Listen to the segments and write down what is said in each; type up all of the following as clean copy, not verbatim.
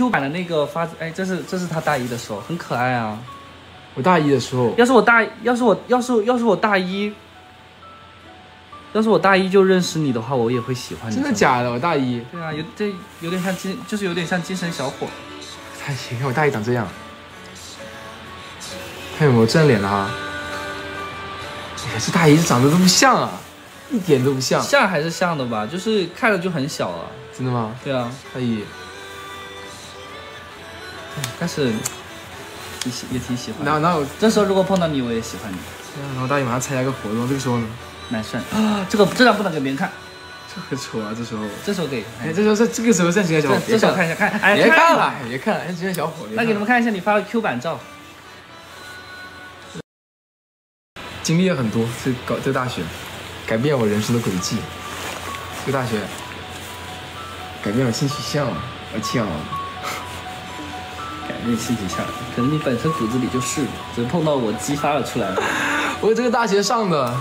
Q 版的那个发，哎，这是他大一的时候，很可爱啊。我大一的时候，要是我大一就认识你的话，我也会喜欢你。真的假的？我大一。对啊，有点像精神小伙。太行，看我大一长这样。看有没有正脸了哈。哎呀，这大一长得都不像啊，一点都不像。像还是像的吧，就是看着就很小啊。真的吗？对啊，大一。 但是也挺喜欢。那我这时候如果碰到你，我也喜欢你。然后大姨马上参加个活动，这个时候呢，男生啊，这张不能给别人看，这很丑啊。这时候给，哎，这个时候正经小伙，这时候看一下看，哎，别看了，别看了，正经小伙。那给你们看一下你发的 Q 版照。经历了很多，这大学改变我人生的轨迹，这大学改变我性取向，而且啊。 那性取向，可能你本身骨子里就是，只是碰到我激发了出来了。我这个大学上的，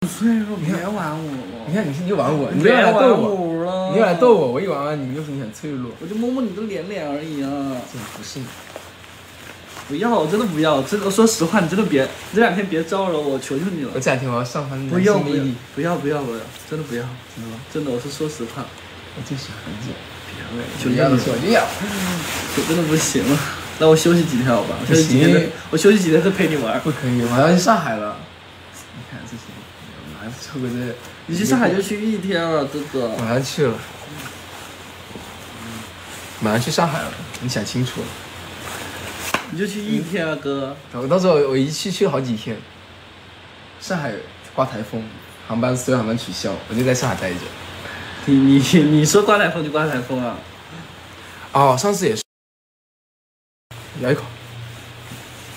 你别玩我！你看你又玩我，你又来逗我了，你又来逗我，我一玩完你又说你很脆弱，我就摸摸你的脸而已啊。这不是你，不要，我真的不要，真的说实话，你真的别，你这两天别招惹我，我求求你了。我这两天我要上班，不要，真的不要，真的，我是说实话。 我就喜欢你，别问，求求你了，我真的不行了，那我休息几天好吧？我休息几天再陪你玩。不可以，我要去上海了。你看这些，我还错过这。你去上海就去一天了，哥哥。马上去了，马上去上海了，你想清楚了。你就去一天啊，哥。我到时候我一去去好几天。上海刮台风，所有航班取消，我就在上海待着。 你说刮台风就刮台风啊！哦，上次也是。咬一口。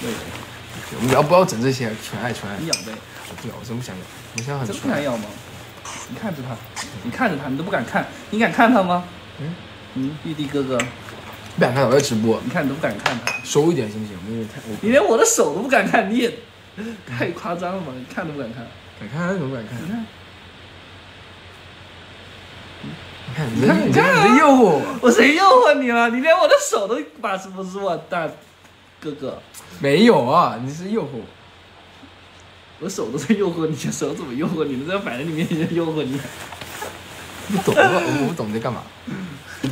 对，我们不要整这些，纯爱。你咬呗。我不咬，我真不想咬。你想很纯爱。真不想咬吗？你看着他，你都不敢看，你敢看他吗？玉帝哥哥。不敢看，我在直播。你看你都不敢看他。收一点行不行？你连我的手都不敢看，你也太夸张了吧？你看都不敢看。敢看怎么敢看？你看。 你看，你诱惑我！我谁诱惑你了？你连我的手都把持不住啊，大哥哥！没有啊，你是诱惑我，我手都在诱惑你，手怎么诱惑你呢？在摆在你面前诱惑你，不懂啊，我不懂你在干嘛。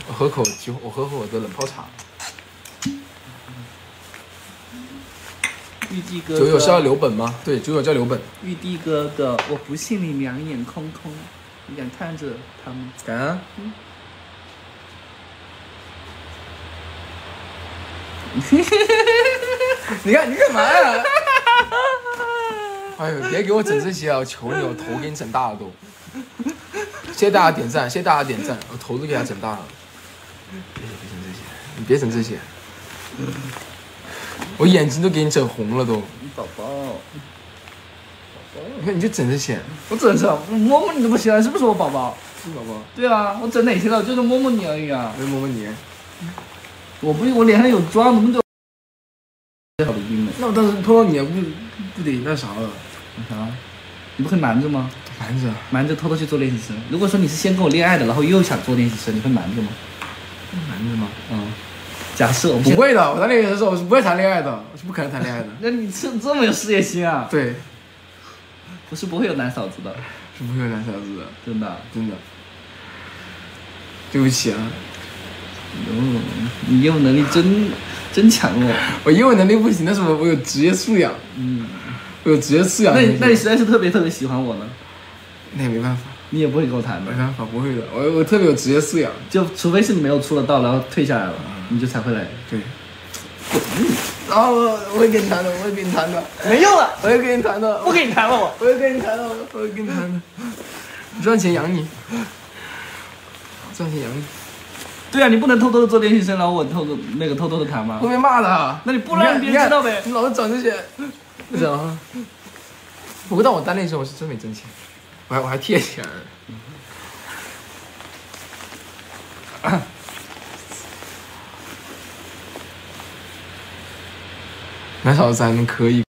我喝口我的冷泡茶。玉帝哥哥，酒友是要留本吗？对，酒友叫留本。玉帝哥哥，我不信你两眼空空。 你敢看着他们？敢啊！你看你干嘛呀？哎呦，别给我整这些啊！我求你，我头给你整大了都。谢谢大家点赞，谢谢大家点赞，我头都给他整大了。别整这些，你别整这些，我眼睛都给你整红了都。宝宝。 你看，你就整这些，我整这，我摸摸你都不行，是不是我宝宝？是宝宝。对啊，我整哪些了？我就是摸摸你而已啊。没摸摸你，我脸上有妆，怎么就？好晕了。那我当时碰到你，不得那啥了？那啥？你不会瞒着吗？瞒着，偷偷去做练习生。如果说你是先跟我恋爱的，然后又想做练习生，你会瞒着吗？瞒着吗？嗯。 假设我不会的，我谈恋爱的时候我是不会谈恋爱的，我是不可能谈恋爱的。那你这么有事业心啊？对。 我是不会有男嫂子的，是不会有男嫂子的，真的真的。对不起啊，你业务能力真强哦。我业务能力不行，但是我有职业素养，我有职业素养。那你实在是特别喜欢我呢？那也没办法，你也不会跟我谈的。没办法，不会的，我特别有职业素养，就除非是你没有出了道，然后退下来了，你就才会来。对。 然后我会跟你谈的，没用了，我会跟你谈的，不跟你谈了我，我会跟你谈的，赚钱养你，对啊，你不能偷偷的做练习生，然后我偷偷的谈吗？会被骂的啊，那你不能让别人知道呗，你老是整这些，不整啊。不过当我单练习生，我是真没挣钱，我还贴钱。男嫂子咱们可以。